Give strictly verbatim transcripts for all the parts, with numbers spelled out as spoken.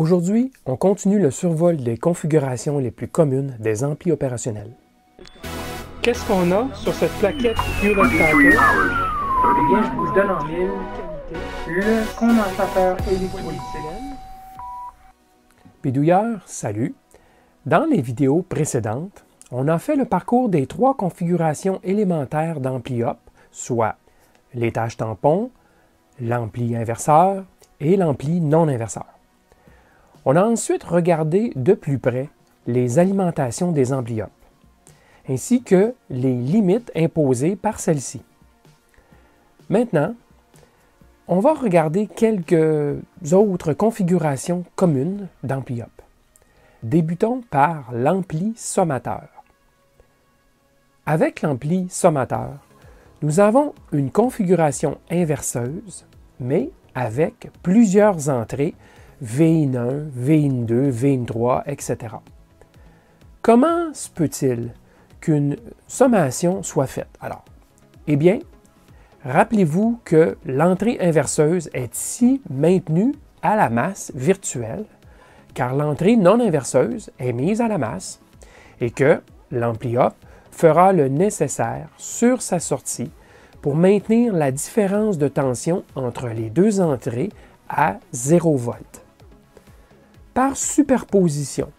Aujourd'hui, on continue le survol des configurations les plus communes des amplis opérationnels. Qu'est-ce qu'on a sur cette plaquette Eurotracker? Eh bien, je vous donne en mille le condensateur hélicoïdicélène. Bidouilleur, salut! Dans les vidéos précédentes, on a fait le parcours des trois configurations élémentaires d'ampli-op, soit les tâches tampons, l'ampli inverseur et l'ampli non-inverseur. On a ensuite regardé de plus près les alimentations des ampli-op, ainsi que les limites imposées par celles-ci. Maintenant, on va regarder quelques autres configurations communes d'ampli-op. Débutons par l'ampli sommateur. Avec l'ampli sommateur, nous avons une configuration inverseuse, mais avec plusieurs entrées V I N un, V I N deux, V I N trois, et cetera. Comment se peut-il qu'une sommation soit faite alors? Eh bien, rappelez-vous que l'entrée inverseuse est ici maintenue à la masse virtuelle, car l'entrée non inverseuse est mise à la masse et que l'ampli-op fera le nécessaire sur sa sortie pour maintenir la différence de tension entre les deux entrées à zéro volt. Par superposition,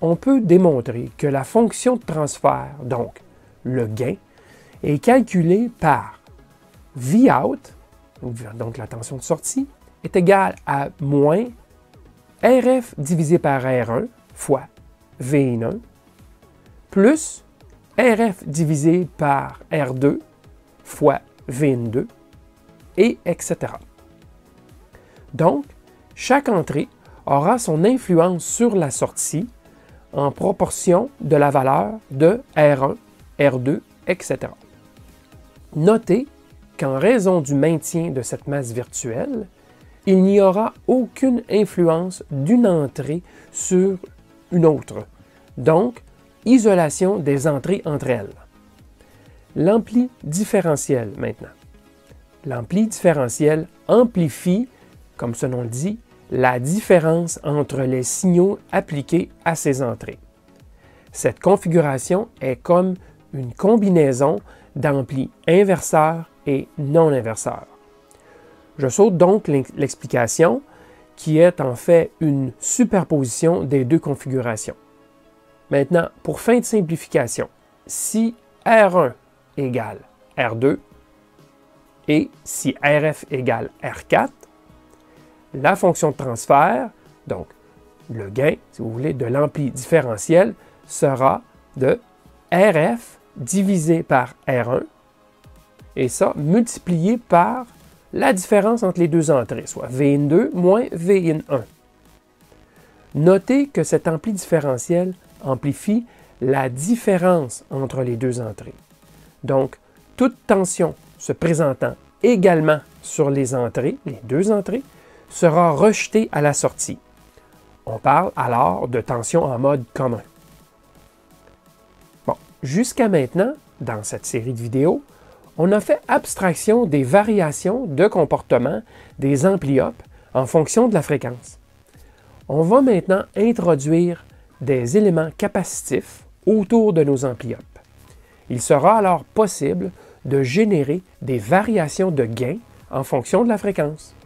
on peut démontrer que la fonction de transfert, donc le gain, est calculée par Vout, donc la tension de sortie, est égale à moins R F divisé par R un fois V I N un plus R F divisé par R deux fois V I N deux, et etc. Donc, chaque entrée aura son influence sur la sortie en proportion de la valeur de R un, R deux, et cetera. Notez qu'en raison du maintien de cette masse virtuelle, il n'y aura aucune influence d'une entrée sur une autre, donc isolation des entrées entre elles. L'ampli différentiel maintenant. L'ampli différentiel amplifie, comme ce nom le dit, la différence entre les signaux appliqués à ces entrées. Cette configuration est comme une combinaison d'amplis inverseurs et non-inverseurs. Je saute donc l'explication, qui est en fait une superposition des deux configurations. Maintenant, pour fin de simplification, si R un égale R deux et si R F égale R quatre, la fonction de transfert, donc le gain, si vous voulez, de l'ampli différentiel sera de R F divisé par R un, et ça multiplié par la différence entre les deux entrées, soit V I N deux moins V I N un. Notez que cet ampli différentiel amplifie la différence entre les deux entrées. Donc, toute tension se présentant également sur les entrées, les deux entrées, sera rejetée à la sortie. On parle alors de tension en mode commun. Bon, jusqu'à maintenant, dans cette série de vidéos, on a fait abstraction des variations de comportement des ampli-op en fonction de la fréquence. On va maintenant introduire des éléments capacitifs autour de nos ampli-op. Il sera alors possible de générer des variations de gain en fonction de la fréquence.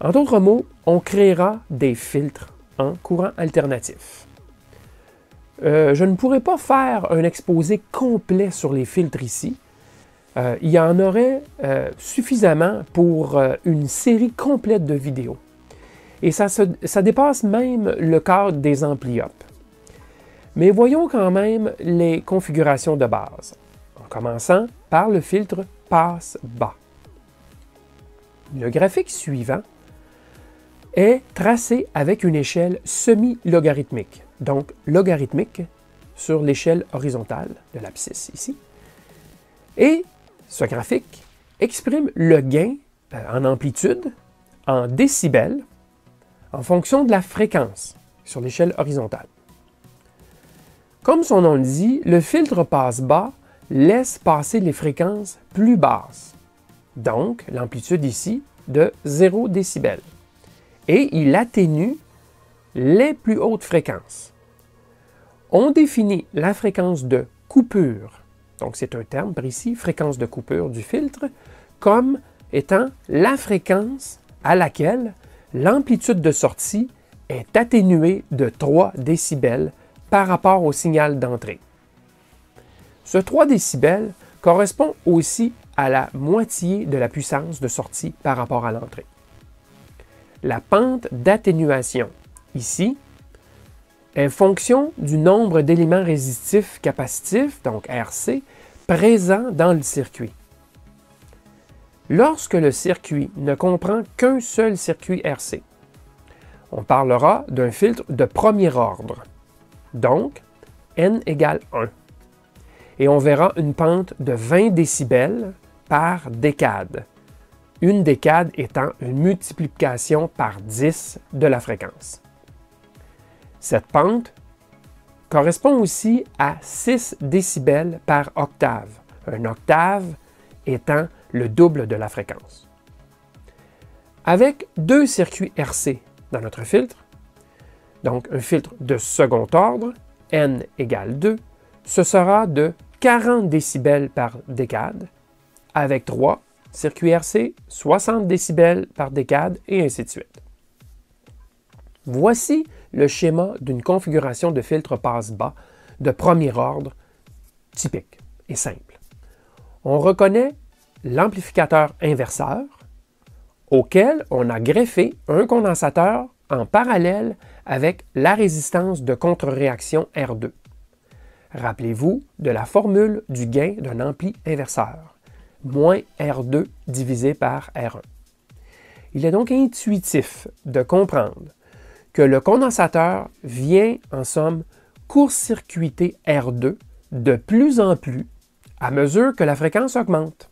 En d'autres mots, on créera des filtres en courant alternatif. Euh, je ne pourrai pas faire un exposé complet sur les filtres ici. Euh, il y en aurait euh, suffisamment pour euh, une série complète de vidéos. Et ça, se, ça dépasse même le cadre des ampli-op. Mais voyons quand même les configurations de base, en commençant par le filtre passe-bas. Le graphique suivant est tracé avec une échelle semi-logarithmique, donc logarithmique sur l'échelle horizontale de l'abscisse ici. Et ce graphique exprime le gain en amplitude, en décibels, en fonction de la fréquence sur l'échelle horizontale. Comme son nom le dit, le filtre passe-bas laisse passer les fréquences plus basses, donc l'amplitude ici de zéro décibels, et il atténue les plus hautes fréquences. On définit la fréquence de coupure, donc c'est un terme précis, fréquence de coupure du filtre, comme étant la fréquence à laquelle l'amplitude de sortie est atténuée de trois décibels par rapport au signal d'entrée. Ce trois décibels correspond aussi à la moitié de la puissance de sortie par rapport à l'entrée. La pente d'atténuation, ici, est fonction du nombre d'éléments résistifs capacitifs, donc R C, présents dans le circuit. Lorsque le circuit ne comprend qu'un seul circuit R C, on parlera d'un filtre de premier ordre, donc N égale un. Et on verra une pente de vingt décibels par décade, une décade étant une multiplication par dix de la fréquence. Cette pente correspond aussi à six décibels par octave, une octave étant le double de la fréquence. Avec deux circuits R C dans notre filtre, donc un filtre de second ordre, N égale deux, ce sera de quarante décibels par décade, avec trois circuits R C, soixante décibels par décade, et ainsi de suite. Voici le schéma d'une configuration de filtre passe-bas de premier ordre typique et simple. On reconnaît l'amplificateur inverseur auquel on a greffé un condensateur en parallèle avec la résistance de contre-réaction R deux. Rappelez-vous de la formule du gain d'un ampli inverseur, moins R deux divisé par R un. Il est donc intuitif de comprendre que le condensateur vient, en somme, court-circuiter R deux de plus en plus à mesure que la fréquence augmente.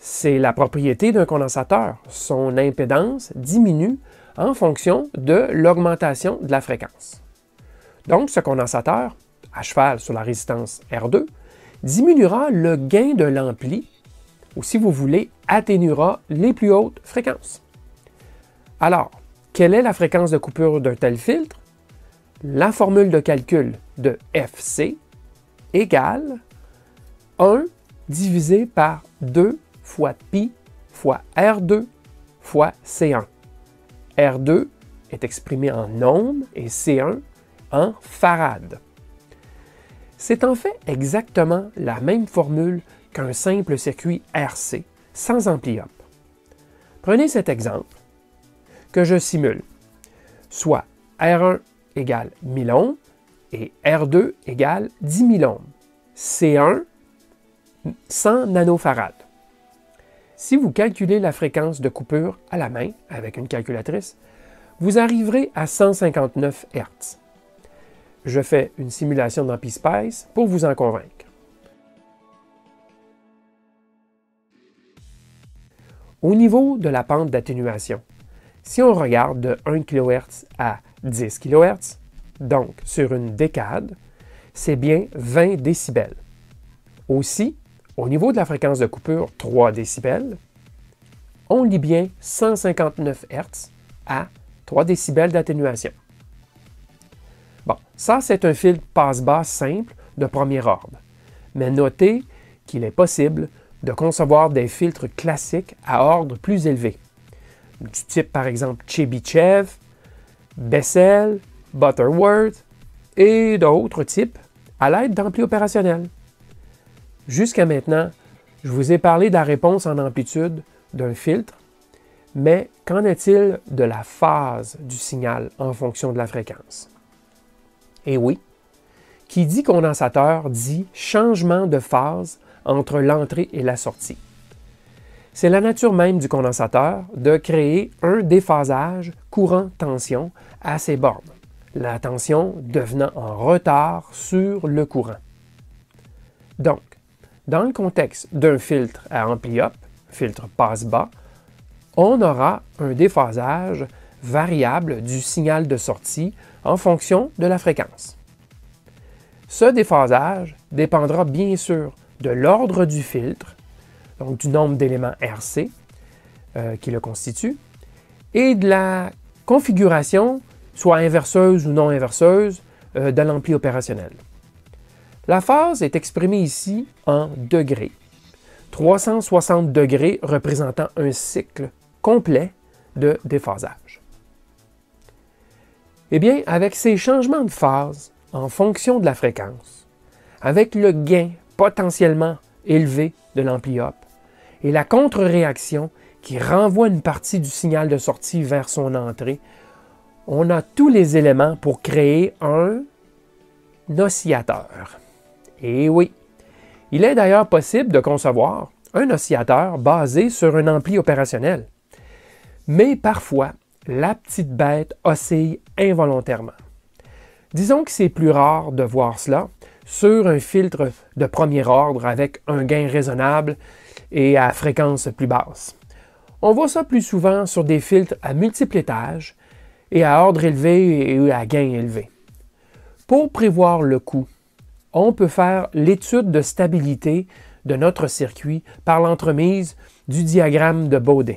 C'est la propriété d'un condensateur. Son impédance diminue en fonction de l'augmentation de la fréquence. Donc, ce condensateur, à cheval sur la résistance R deux, diminuera le gain de l'ampli, ou si vous voulez, atténuera les plus hautes fréquences. Alors, quelle est la fréquence de coupure d'un tel filtre? La formule de calcul de F C égale un divisé par deux fois pi fois R deux fois C un. R deux est exprimé en ohms et C un en farad. C'est en fait exactement la même formule qu'un simple circuit R C sans ampli-up. Prenez cet exemple que je simule, soit R un égale mille ohms et R deux égale dix mille ohms, C un cent nanofarads. Si vous calculez la fréquence de coupure à la main avec une calculatrice, vous arriverez à cent cinquante-neuf hertz. Je fais une simulation dans PSpice pour vous en convaincre. Au niveau de la pente d'atténuation, si on regarde de un kilohertz à dix kilohertz, donc sur une décade, c'est bien vingt décibels. Aussi, au niveau de la fréquence de coupure trois décibels, on lit bien cent cinquante-neuf hertz à trois décibels d'atténuation. Bon, ça c'est un filtre passe-bas simple de premier ordre, mais notez qu'il est possible de concevoir des filtres classiques à ordre plus élevé, du type par exemple Chebyshev, Bessel, Butterworth et d'autres types à l'aide d'amplis opérationnels. Jusqu'à maintenant, je vous ai parlé de la réponse en amplitude d'un filtre, mais qu'en est-il de la phase du signal en fonction de la fréquence? Eh oui, qui dit condensateur dit changement de phase entre l'entrée et la sortie. C'est la nature même du condensateur de créer un déphasage courant-tension à ses bornes, la tension devenant en retard sur le courant. Donc, dans le contexte d'un filtre à ampli-up, filtre passe-bas, on aura un déphasage variable du signal de sortie en fonction de la fréquence. Ce déphasage dépendra bien sûr de l'ordre du filtre, donc du nombre d'éléments R C euh, qui le constituent, et de la configuration, soit inverseuse ou non inverseuse, euh, de l'ampli opérationnel. La phase est exprimée ici en degrés. trois cent soixante degrés représentant un cycle complet de déphasage. Eh bien, avec ces changements de phase en fonction de la fréquence, avec le gain potentiellement élevé de l'ampli op et la contre-réaction qui renvoie une partie du signal de sortie vers son entrée, on a tous les éléments pour créer un oscillateur. Et oui, il est d'ailleurs possible de concevoir un oscillateur basé sur un ampli opérationnel. Mais parfois, la petite bête oscille involontairement. Disons que c'est plus rare de voir cela sur un filtre de premier ordre avec un gain raisonnable et à fréquence plus basse. On voit ça plus souvent sur des filtres à multiples étages et à ordre élevé et à gain élevé. Pour prévoir le coût, on peut faire l'étude de stabilité de notre circuit par l'entremise du diagramme de Bode.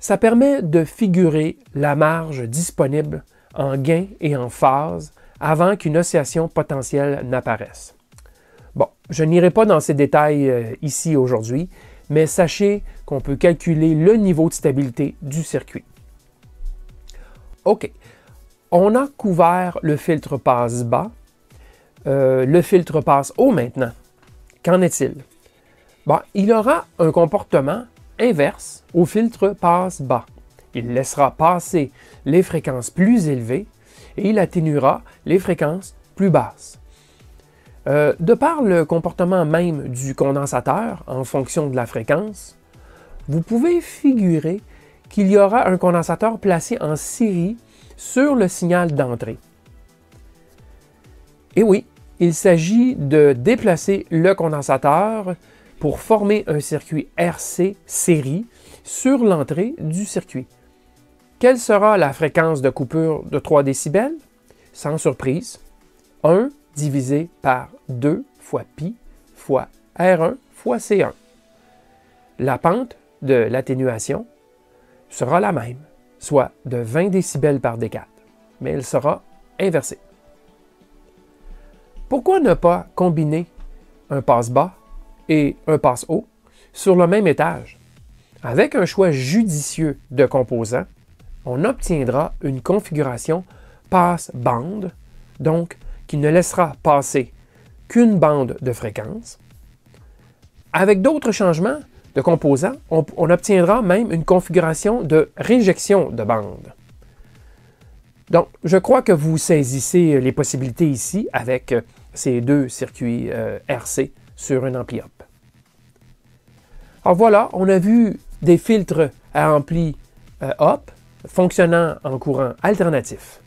Ça permet de figurer la marge disponible en gain et en phase avant qu'une oscillation potentielle n'apparaisse. Bon, je n'irai pas dans ces détails ici aujourd'hui, mais sachez qu'on peut calculer le niveau de stabilité du circuit. OK, on a couvert le filtre passe-bas. Euh, le filtre passe haut maintenant. Qu'en est-il? Bon, il aura un comportement inverse au filtre passe bas. Il laissera passer les fréquences plus élevées et il atténuera les fréquences plus basses. Euh, de par le comportement même du condensateur en fonction de la fréquence, vous pouvez figurer qu'il y aura un condensateur placé en série sur le signal d'entrée. Et oui, il s'agit de déplacer le condensateur pour former un circuit R C série sur l'entrée du circuit. Quelle sera la fréquence de coupure de trois décibels? Sans surprise, un divisé par deux fois pi fois R un fois C un. La pente de l'atténuation sera la même, soit de vingt décibels par D quatre, mais elle sera inversée. Pourquoi ne pas combiner un passe-bas et un passe-haut sur le même étage? Avec un choix judicieux de composants, on obtiendra une configuration passe-bande, donc qui ne laissera passer qu'une bande de fréquence. Avec d'autres changements de composants, on, on obtiendra même une configuration de réjection de bande. Donc, je crois que vous saisissez les possibilités ici avec ces deux circuits euh, R C sur un ampli op. Alors voilà, on a vu des filtres à ampli euh, op fonctionnant en courant alternatif.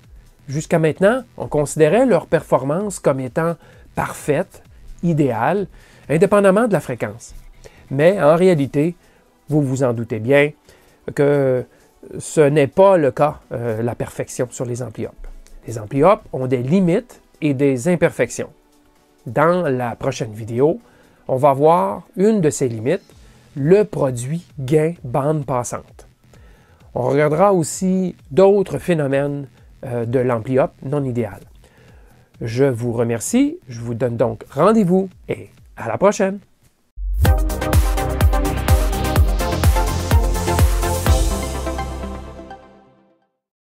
Jusqu'à maintenant, on considérait leur performance comme étant parfaite, idéale, indépendamment de la fréquence. Mais en réalité, vous vous en doutez bien que ce n'est pas le cas, euh, la perfection sur les amplis op. Les amplis op ont des limites et des imperfections. Dans la prochaine vidéo, on va voir une de ces limites, le produit gain bande passante. On regardera aussi d'autres phénomènes euh, de l'ampli op non idéal. Je vous remercie, je vous donne donc rendez-vous et à la prochaine!